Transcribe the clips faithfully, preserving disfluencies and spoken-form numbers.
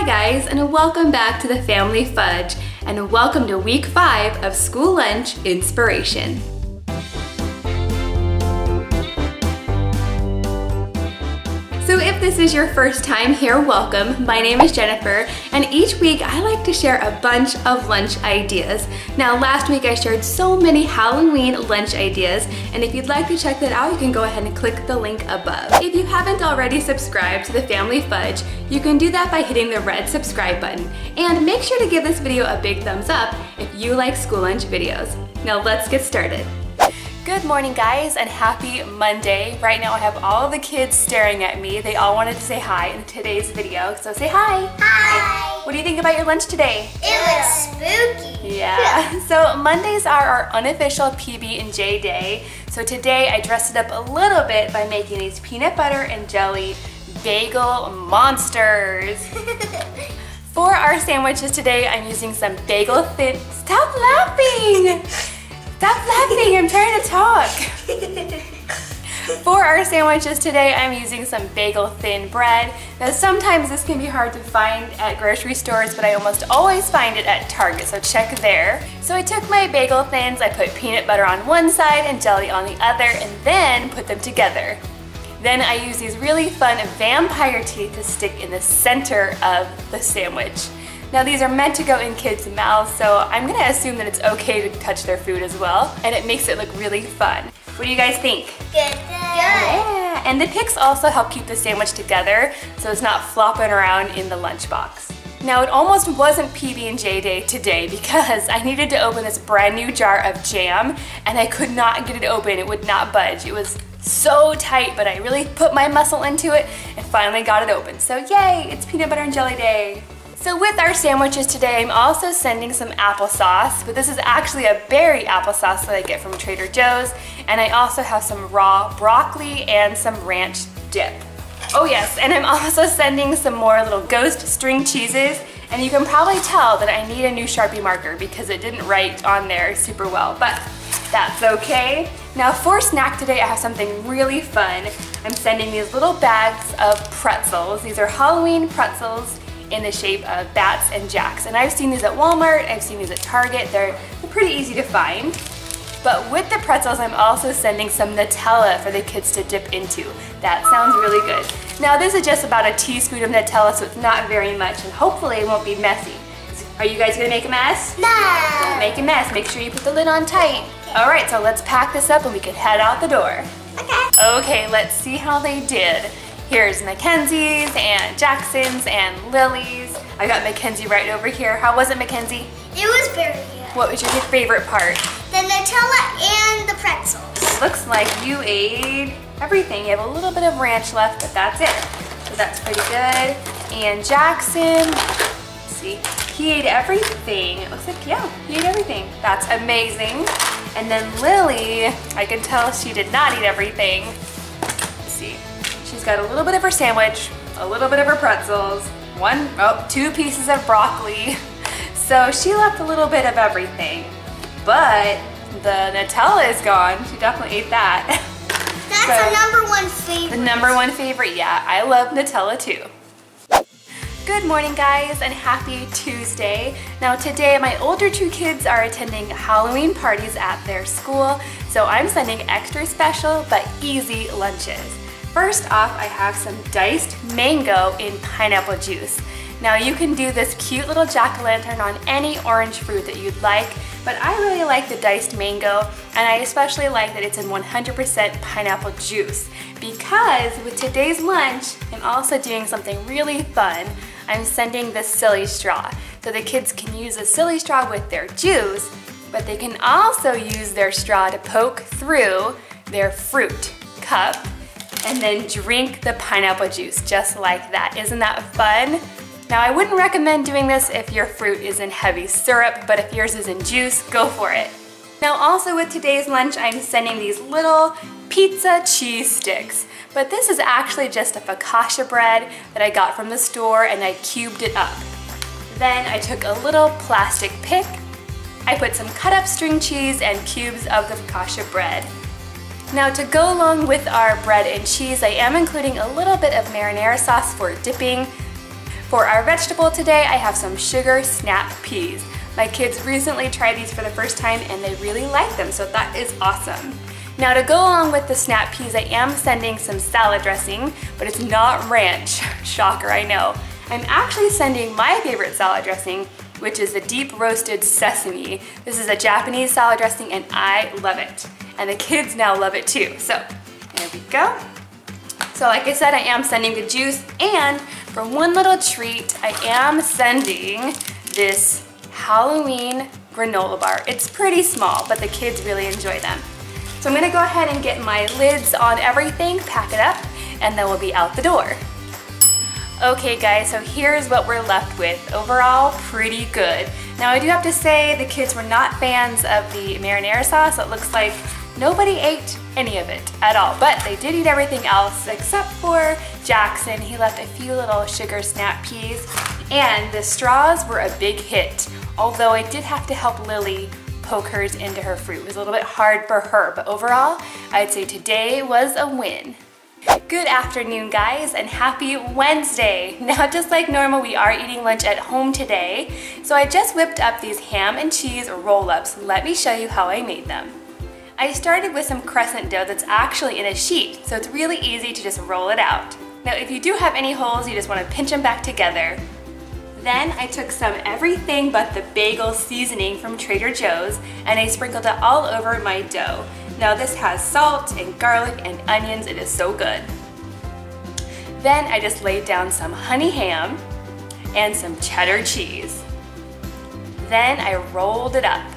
Hi guys, and welcome back to The Family Fudge, and welcome to week five of School Lunch Inspiration. So if this is your first time here, welcome. My name is Jennifer, and each week I like to share a bunch of lunch ideas. Now last week I shared so many Halloween lunch ideas, and if you'd like to check that out, you can go ahead and click the link above. If you haven't already subscribed to The Family Fudge, you can do that by hitting the red subscribe button. And make sure to give this video a big thumbs up if you like school lunch videos. Now let's get started. Good morning guys, and happy Monday. Right now I have all the kids staring at me. They all wanted to say hi in today's video, so say hi. Hi. What do you think about your lunch today? It was spooky. Yeah. So Mondays are our unofficial P B and J day. So today I dressed it up a little bit by making these peanut butter and jelly bagel monsters. For our sandwiches today, I'm using some bagel thin, stop laughing. Stop laughing, I'm trying to talk. For our sandwiches today, I'm using some bagel thin bread. Now sometimes this can be hard to find at grocery stores, but I almost always find it at Target, so check there. So I took my bagel thins, I put peanut butter on one side and jelly on the other, and then put them together. Then I use these really fun vampire teeth to stick in the center of the sandwich. Now these are meant to go in kids' mouths, so I'm going to assume that it's okay to touch their food as well, and it makes it look really fun. What do you guys think? Good. Good. Yeah. And the picks also help keep the sandwich together, so it's not flopping around in the lunchbox. Now it almost wasn't P B and J day today because I needed to open this brand new jar of jam, and I could not get it open. It would not budge. It was so tight, but I really put my muscle into it and finally got it open. So yay, it's peanut butter and jelly day. So with our sandwiches today, I'm also sending some applesauce, but this is actually a berry applesauce that I get from Trader Joe's, and I also have some raw broccoli and some ranch dip. Oh yes, and I'm also sending some more little ghost string cheeses, and you can probably tell that I need a new Sharpie marker because it didn't write on there super well, but that's okay. Now for snack today, I have something really fun. I'm sending these little bags of pretzels. These are Halloween pretzels in the shape of bats and jacks. And I've seen these at Walmart, I've seen these at Target, they're, they're pretty easy to find. But with the pretzels, I'm also sending some Nutella for the kids to dip into. That sounds really good. Now this is just about a teaspoon of Nutella, so it's not very much, and hopefully it won't be messy. Are you guys gonna make a mess? No! Don't make a mess, make sure you put the lid on tight. All right, so let's pack this up and we can head out the door. Okay. Okay, let's see how they did. Here's Mackenzie's and Jackson's and Lily's. I got Mackenzie right over here. How was it, Mackenzie? It was very good. What was your favorite part? The Nutella and the pretzels. Looks like you ate everything. You have a little bit of ranch left, but that's it. So that's pretty good. And Jackson, let's see, he ate everything. It looks like, yeah, he ate everything. That's amazing. And then Lily, I can tell she did not eat everything. She's got a little bit of her sandwich, a little bit of her pretzels, one, oh, two pieces of broccoli. So she left a little bit of everything, but the Nutella is gone. She definitely ate that. That's so, her number one favorite. The number one favorite, yeah. I love Nutella too. Good morning guys, and happy Tuesday. Now today my older two kids are attending Halloween parties at their school, so I'm sending extra special but easy lunches. First off, I have some diced mango in pineapple juice. Now you can do this cute little jack-o'-lantern on any orange fruit that you'd like, but I really like the diced mango, and I especially like that it's in one hundred percent pineapple juice, because with today's lunch, I'm also doing something really fun. I'm sending this silly straw. So the kids can use a silly straw with their juice, but they can also use their straw to poke through their fruit cup and then drink the pineapple juice just like that. Isn't that fun? Now I wouldn't recommend doing this if your fruit is in heavy syrup, but if yours is in juice, go for it. Now also with today's lunch, I'm sending these little pizza cheese sticks. But this is actually just a focaccia bread that I got from the store, and I cubed it up. Then I took a little plastic pick, I put some cut up string cheese and cubes of the focaccia bread. Now to go along with our bread and cheese, I am including a little bit of marinara sauce for dipping. For our vegetable today, I have some sugar snap peas. My kids recently tried these for the first time and they really like them, so that is awesome. Now to go along with the snap peas, I am sending some salad dressing, but it's not ranch. Shocker, I know. I'm actually sending my favorite salad dressing, which is the deep roasted sesame. This is a Japanese salad dressing and I love it. And the kids now love it too, so there we go. So like I said, I am sending the juice, and for one little treat, I am sending this Halloween granola bar. It's pretty small, but the kids really enjoy them. So I'm gonna go ahead and get my lids on everything, pack it up, and then we'll be out the door. Okay guys, so here's what we're left with. Overall, pretty good. Now I do have to say the kids were not fans of the marinara sauce. It looks like nobody ate any of it at all, but they did eat everything else except for Jackson. He left a few little sugar snap peas, and the straws were a big hit, although I did have to help Lily poke hers into her fruit. It was a little bit hard for her, but overall, I'd say today was a win. Good afternoon guys, and happy Wednesday. Now just like normal, we are eating lunch at home today. So I just whipped up these ham and cheese roll-ups. Let me show you how I made them. I started with some crescent dough that's actually in a sheet, so it's really easy to just roll it out. Now if you do have any holes, you just want to pinch them back together. Then I took some everything but the bagel seasoning from Trader Joe's and I sprinkled it all over my dough. Now this has salt and garlic and onions, it is so good. Then I just laid down some honey ham and some cheddar cheese. Then I rolled it up.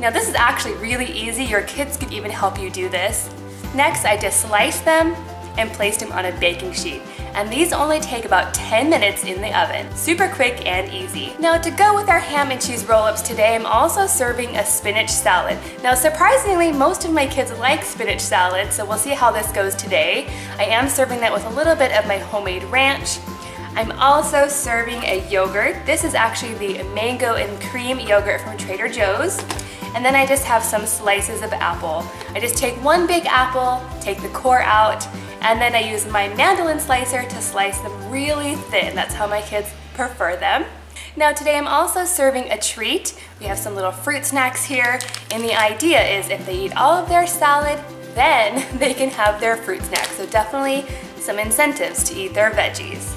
Now this is actually really easy, your kids could even help you do this. Next I just sliced them and placed them on a baking sheet. And these only take about ten minutes in the oven. Super quick and easy. Now to go with our ham and cheese roll-ups today, I'm also serving a spinach salad. Now surprisingly, most of my kids like spinach salad, so we'll see how this goes today. I am serving that with a little bit of my homemade ranch. I'm also serving a yogurt. This is actually the mango and cream yogurt from Trader Joe's. And then I just have some slices of apple. I just take one big apple, take the core out, and then I use my mandolin slicer to slice them really thin. That's how my kids prefer them. Now today I'm also serving a treat. We have some little fruit snacks here, and the idea is if they eat all of their salad, then they can have their fruit snacks. So definitely some incentives to eat their veggies.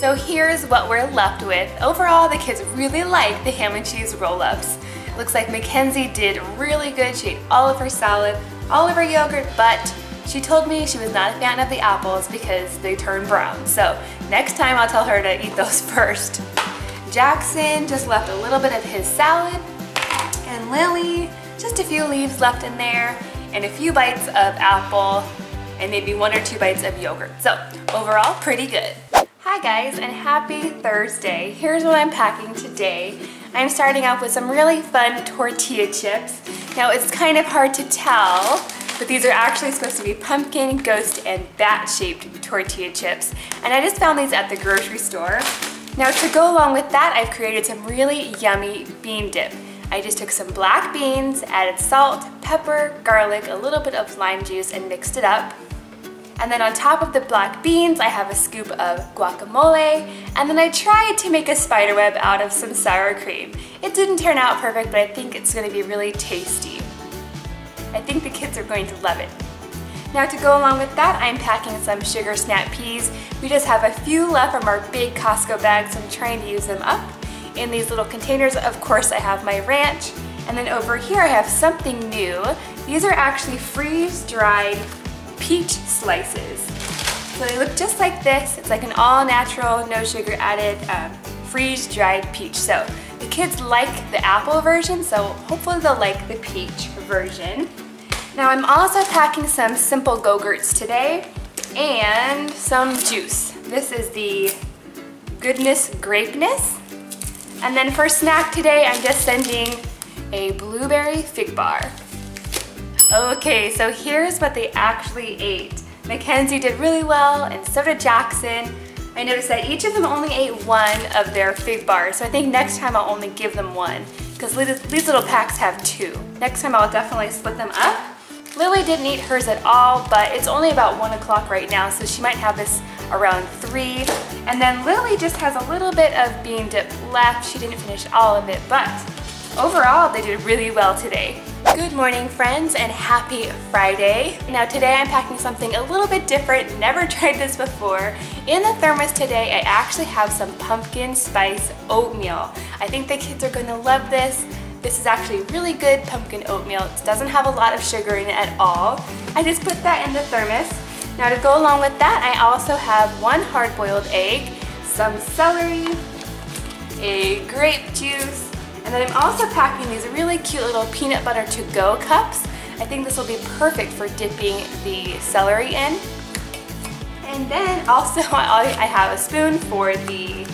So here's what we're left with. Overall, the kids really like the ham and cheese roll-ups. Looks like Mackenzie did really good. She ate all of her salad, all of her yogurt, but she told me she was not a fan of the apples because they turn brown. So next time I'll tell her to eat those first. Jackson just left a little bit of his salad, and Lily, just a few leaves left in there, and a few bites of apple, and maybe one or two bites of yogurt. So overall, pretty good. Hi guys, and happy Thursday. Here's what I'm packing today. I'm starting off with some really fun tortilla chips. Now it's kind of hard to tell, but these are actually supposed to be pumpkin, ghost, and bat-shaped tortilla chips. And I just found these at the grocery store. Now to go along with that, I've created some really yummy bean dip. I just took some black beans, added salt, pepper, garlic, a little bit of lime juice, and mixed it up. And then on top of the black beans, I have a scoop of guacamole, and then I tried to make a spider web out of some sour cream. It didn't turn out perfect, but I think it's gonna be really tasty. I think the kids are going to love it. Now to go along with that, I'm packing some sugar snap peas. We just have a few left from our big Costco bags, so I'm trying to use them up. In these little containers, of course, I have my ranch. And then over here, I have something new. These are actually freeze-dried peach slices. So they look just like this. It's like an all-natural, no sugar added, um, freeze-dried peach. So the kids like the apple version, so hopefully they'll like the peach version. Now I'm also packing some simple Go-Gurts today and some juice. This is the Goodness Grapeness. And then for snack today, I'm just sending a blueberry fig bar. Okay, so here's what they actually ate. Mackenzie did really well, and so did Jackson. I noticed that each of them only ate one of their fig bars, so I think next time I'll only give them one, because these little packs have two. Next time I'll definitely split them up. Lily didn't eat hers at all, but it's only about one o'clock right now, so she might have this around three. And then Lily just has a little bit of bean dip left. She didn't finish all of it, but overall they did really well today. Good morning, friends, and happy Friday. Now today I'm packing something a little bit different, never tried this before. In the thermos today I actually have some pumpkin spice oatmeal. I think the kids are gonna love this. This is actually really good pumpkin oatmeal. It doesn't have a lot of sugar in it at all. I just put that in the thermos. Now to go along with that, I also have one hard-boiled egg, some celery, a grape juice, and then I'm also packing these really cute little peanut butter to-go cups. I think this will be perfect for dipping the celery in. And then also I have a spoon for the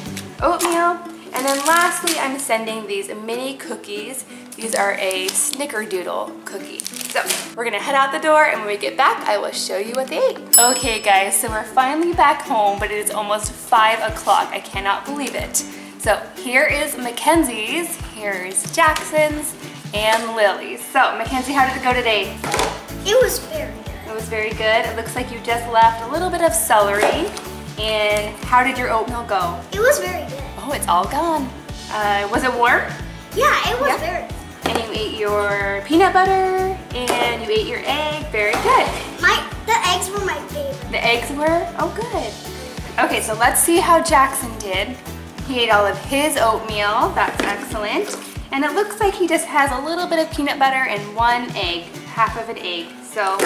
oatmeal. And then lastly, I'm sending these mini cookies. These are a snickerdoodle cookie. So we're gonna head out the door, and when we get back, I will show you what they ate. Okay guys, so we're finally back home, but it is almost five o'clock. I cannot believe it. So here is Mackenzie's, here's Jackson's, and Lily's. So Mackenzie, how did it go today? It was very good. It was very good. It looks like you just left a little bit of celery. And how did your oatmeal go? It was very good. Oh, it's all gone. Uh, was it warm? Yeah, it was very good. And you ate your peanut butter, and you ate your egg. Very good. My The eggs were my favorite. The eggs were? Oh, good. Okay, so let's see how Jackson did. He ate all of his oatmeal. That's excellent. And it looks like he just has a little bit of peanut butter and one egg, half of an egg. So,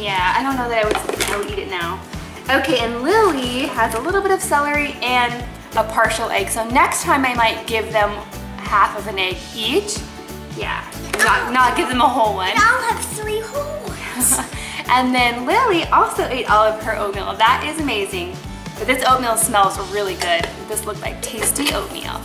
yeah, I don't know that I would, I would eat it now. Okay, and Lily has a little bit of celery and a partial egg. So next time I might give them half of an egg each. Yeah, not, not give them a whole one. I'll have three whole ones. And then Lily also ate all of her oatmeal. That is amazing. But this oatmeal smells really good. This looked like tasty oatmeal.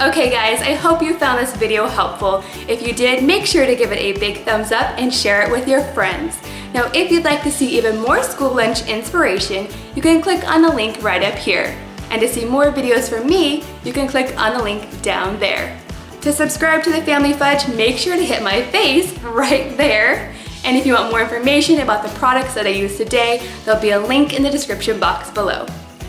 Okay guys, I hope you found this video helpful. If you did, make sure to give it a big thumbs up and share it with your friends. Now, if you'd like to see even more School Lunch Inspiration, you can click on the link right up here. And to see more videos from me, you can click on the link down there. To subscribe to The Family Fudge, make sure to hit my face right there. And if you want more information about the products that I use today, there'll be a link in the description box below.